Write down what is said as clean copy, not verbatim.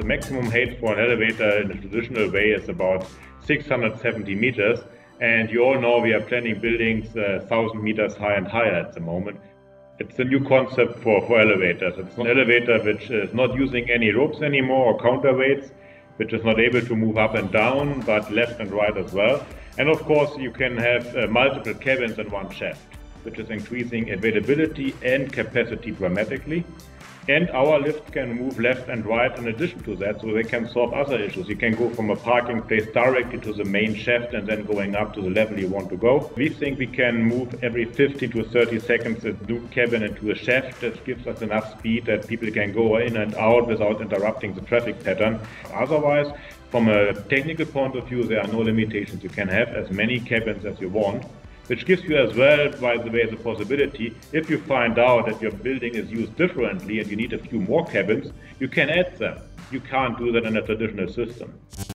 The maximum height for an elevator in a traditional way is about 670 meters. And you all know we are planning buildings 1,000 meters high and higher at the moment. It's a new concept for elevators. It's an elevator which is not using any ropes anymore or counterweights, which is not able to move up and down, but left and right as well. And of course, you can have multiple cabins in one shaft, which is increasing availability and capacity dramatically. And our lift can move left and right in addition to that, so they can solve other issues. You can go from a parking place directly to the main shaft and then going up to the level you want to go. We think we can move every 15 to 30 seconds a new cabin into a shaft. That gives us enough speed that people can go in and out without interrupting the traffic pattern. Otherwise, from a technical point of view, there are no limitations. You can have as many cabins as you want, which gives you as well, by the way, the possibility, if you find out that your building is used differently and you need a few more cabins, you can add them. You can't do that in a traditional system.